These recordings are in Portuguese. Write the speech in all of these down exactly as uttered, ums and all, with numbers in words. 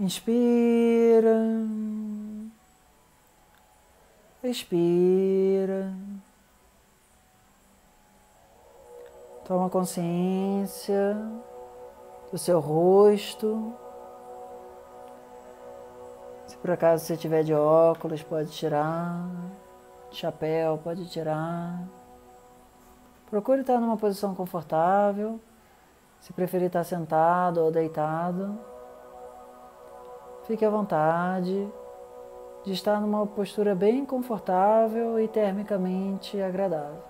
Inspira, expira. Toma consciência do seu rosto. Se por acaso você tiver de óculos, pode tirar. Chapéu, pode tirar. Procure estar numa posição confortável. Se preferir estar sentado ou deitado, fique à vontade de estar numa postura bem confortável e termicamente agradável.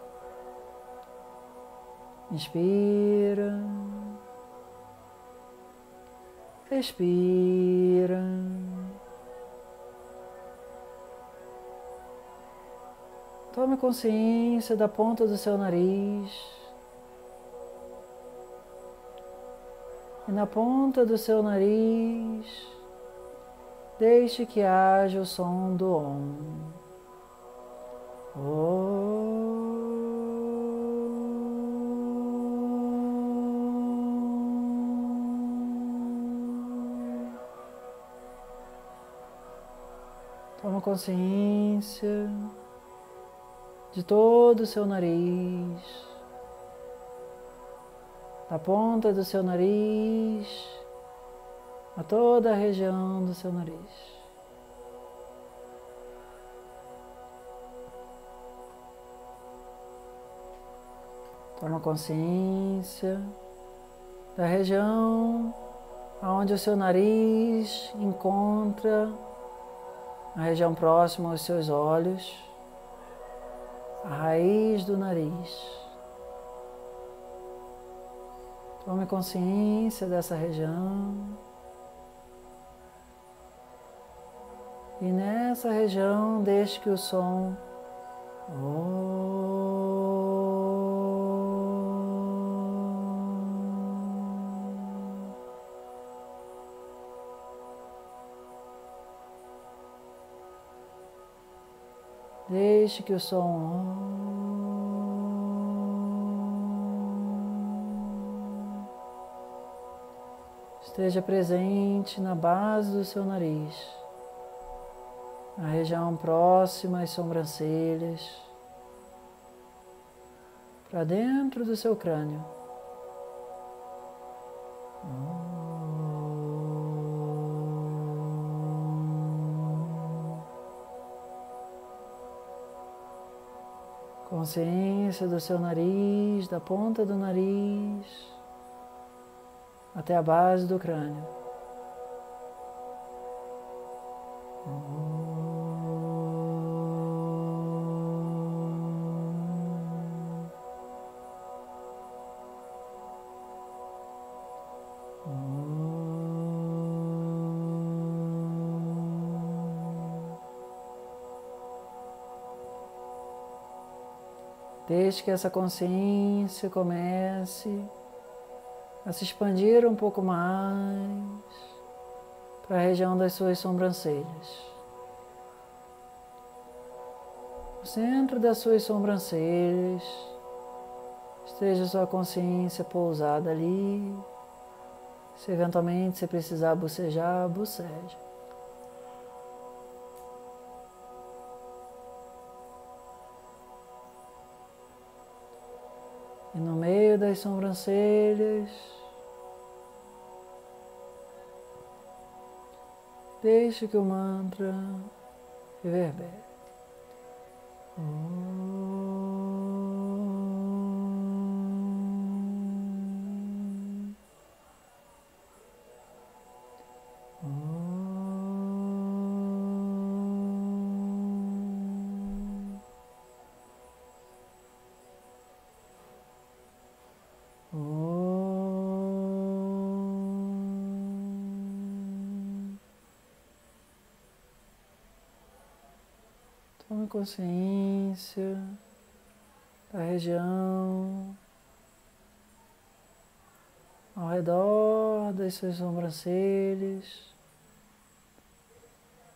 Inspira. Expira. Tome consciência da ponta do seu nariz e na ponta do seu nariz deixe que haja o som do O M. Oh. Toma consciência de todo o seu nariz, da ponta do seu nariz a toda a região do seu nariz. Toma consciência da região onde o seu nariz encontra a região próxima aos seus olhos, a raiz do nariz. Tome consciência dessa região. E nessa região deixe que o som Om. Deixe que o som Om esteja presente na base do seu nariz, a região próxima às sobrancelhas, para dentro do seu crânio. Consciência do seu nariz, da ponta do nariz até a base do crânio. Desde que essa consciência comece a se expandir um pouco mais para a região das suas sobrancelhas. No centro das suas sobrancelhas, esteja sua consciência pousada ali. Se eventualmente você precisar bocejar, boceje. E no meio das sobrancelhas, deixe que o mantra reverbere. Om. Om. Om. Tome consciência da região ao redor das suas sobrancelhas,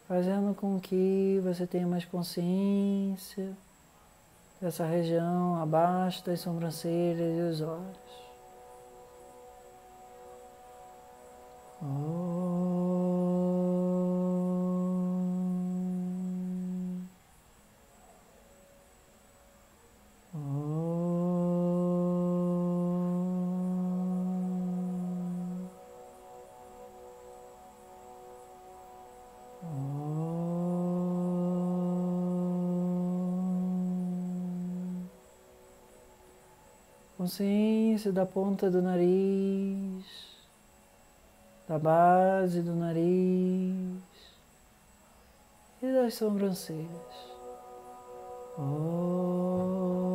fazendo com que você tenha mais consciência dessa região abaixo das sobrancelhas e os olhos. Oh. consciência da ponta do nariz, da base do nariz e das sobrancelhas. Om. Om.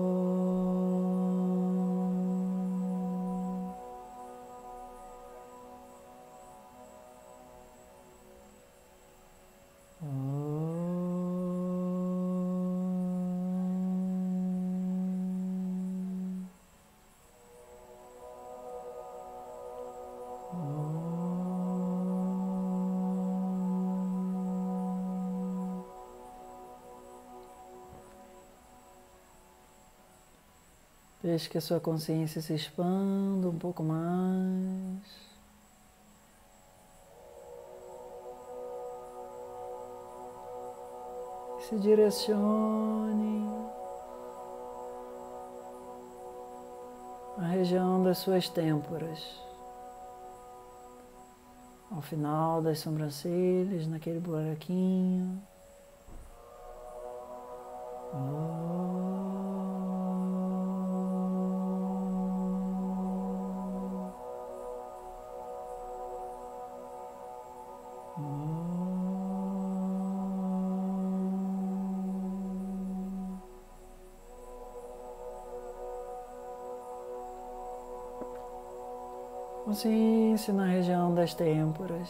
Deixe que a sua consciência se expanda um pouco mais. Se direcione à região das suas têmporas, ao final das sobrancelhas, naquele buraquinho. Oh. Consciência na região das têmporas.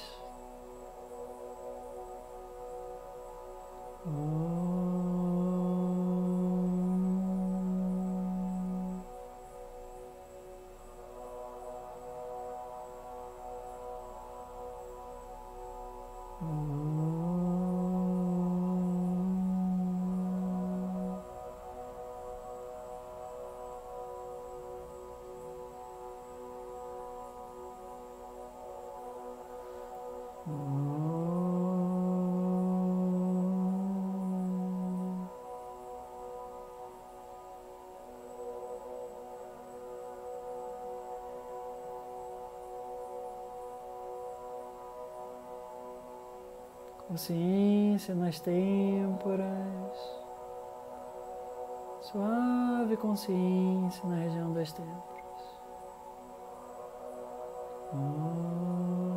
Consciência nas têmporas, suave consciência na região das têmporas. Om.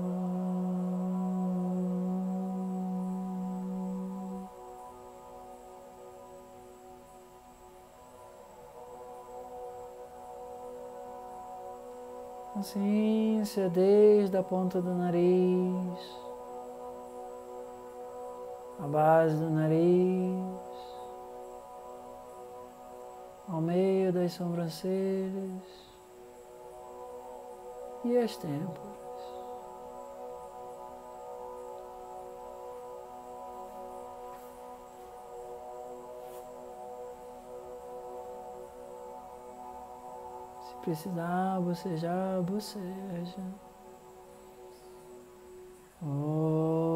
Consciência desde a ponta do nariz, a base do nariz, ao meio das sobrancelhas e as têmporas. Se precisar bocejar, boceja. Oh.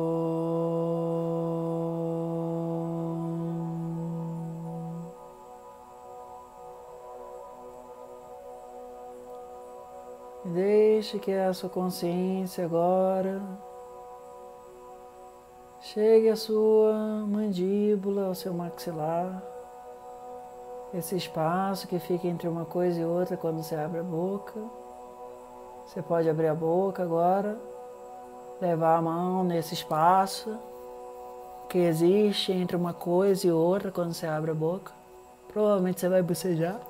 Deixe que a sua consciência agora chegue à sua mandíbula, ao seu maxilar, esse espaço que fica entre uma coisa e outra quando você abre a boca. Você pode abrir a boca agora, levar a mão nesse espaço que existe entre uma coisa e outra quando você abre a boca. Provavelmente você vai bocejar.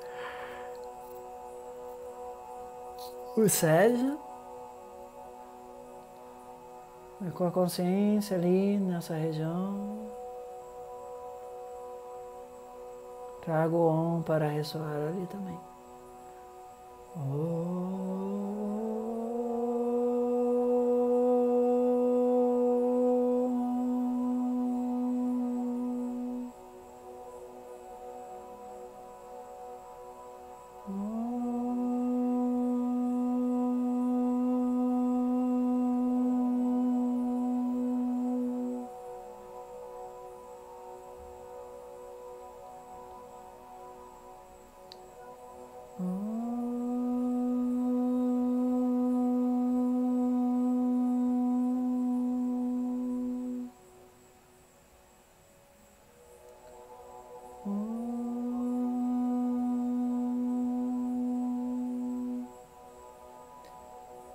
Ou seja, com a consciência ali nessa região, trago o Om para ressoar ali também. Oh. Oh.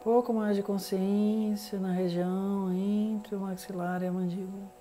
pouco mais de consciência na região entre o maxilar e a mandíbula.